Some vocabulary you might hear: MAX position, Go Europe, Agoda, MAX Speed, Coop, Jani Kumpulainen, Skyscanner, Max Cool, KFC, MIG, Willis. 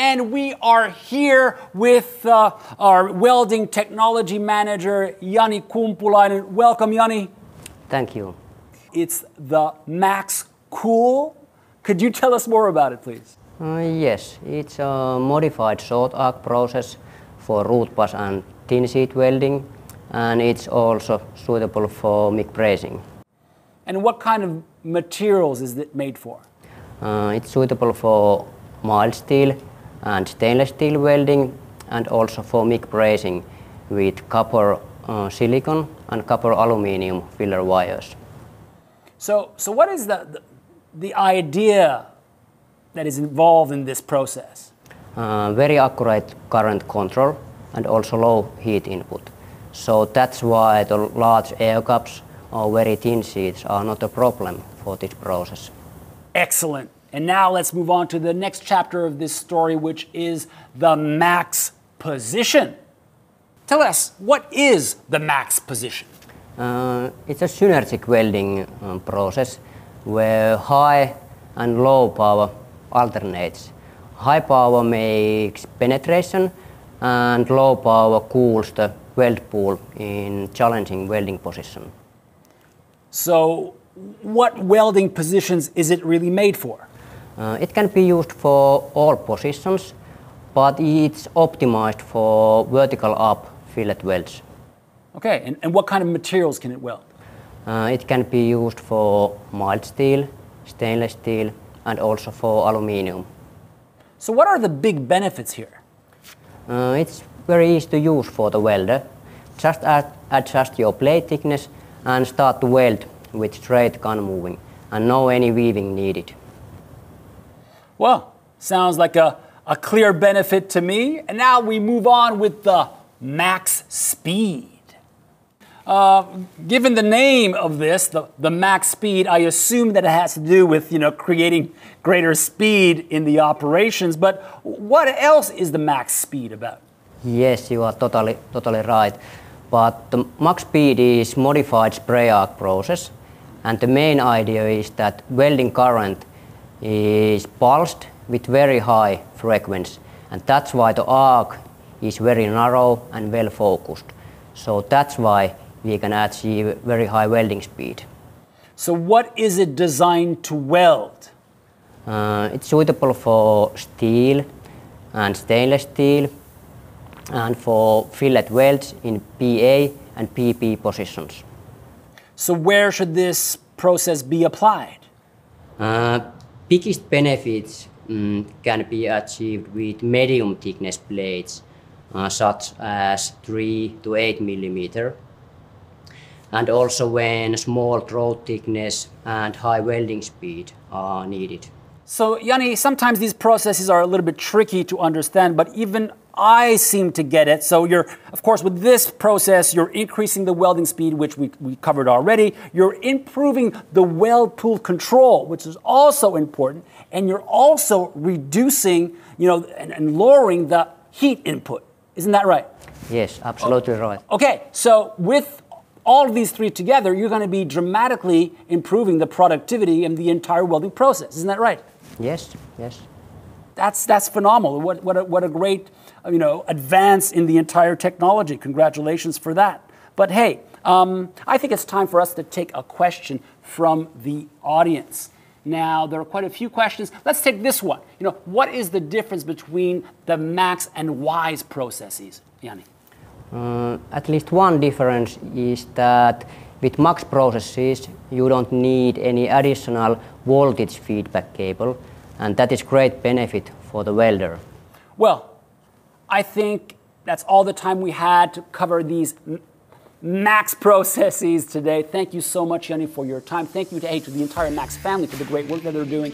and we are here with our welding technology manager, Jani Kumpulainen. Welcome, Jani. Thank you. It's the Max Cool. Could you tell us more about it, please? Yes, it's a modified short arc process for root bus and thin sheet welding, and it's also suitable for MIG brazing. And what kind of materials is it made for? It's suitable for mild steel and stainless steel welding, and also for MIG brazing with copper silicon and copper aluminium filler wires. So what is the idea that is involved in this process? Very accurate current control and also low heat input. So that's why the large air gaps or very thin sheets are not a problem for this process. Excellent. And now let's move on to the next chapter of this story, which is the MAX position. Tell us, what is the MAX position? It's a synergic welding process where high and low power alternates. High power makes penetration and low power cools the weld pool in challenging welding position. So what welding positions is it really made for? It can be used for all positions, but it's optimized for vertical up fillet welds. Okay, and what kind of materials can it weld? It can be used for mild steel, stainless steel, and also for aluminium. So what are the big benefits here? It's very easy to use for the welder. Just adjust your plate thickness and start to weld with straight gun moving, and no any weaving needed. Well, sounds like a clear benefit to me. And now we move on with the MAX Speed. Given the name of this, the MAX Speed, I assume that it has to do with, creating greater speed in the operations. But what else is the MAX Speed about? Yes, you are totally right. But the MAX Speed is modified spray arc process, and the main idea is that welding current is pulsed with very high frequency, and that's why the arc is very narrow and well focused. So that's why we can achieve very high welding speed. So what is it designed to weld? It's suitable for steel and stainless steel, and for fillet welds in PA and PP positions. So where should this process be applied? Biggest benefits can be achieved with medium thickness blades, such as 3 to 8 millimeter. And also when small throat thickness and high welding speed are needed. So Jani, sometimes these processes are a little bit tricky to understand, but even I seem to get it. So of course, with this process, you're increasing the welding speed, which we covered already. You're improving the weld pool control, which is also important. And you're also reducing, and lowering the heat input. Isn't that right? Yes, absolutely right. Okay, so with all of these three together, you're going to be dramatically improving the productivity in the entire welding process. Isn't that right? Yes, yes. That's phenomenal. What a great advance in the entire technology. Congratulations for that. But hey, I think it's time for us to take a question from the audience. Now, there are quite a few questions. Let's take this one. What is the difference between the MAX and WISE processes, Jani? At least one difference is that with MAX processes, you don't need any additional voltage feedback cable. And that is great benefit for the welder. Well, I think that's all the time we had to cover these MAX processes today. Thank you so much, Jani, for your time. Thank you to the entire MAX family for the great work that they're doing.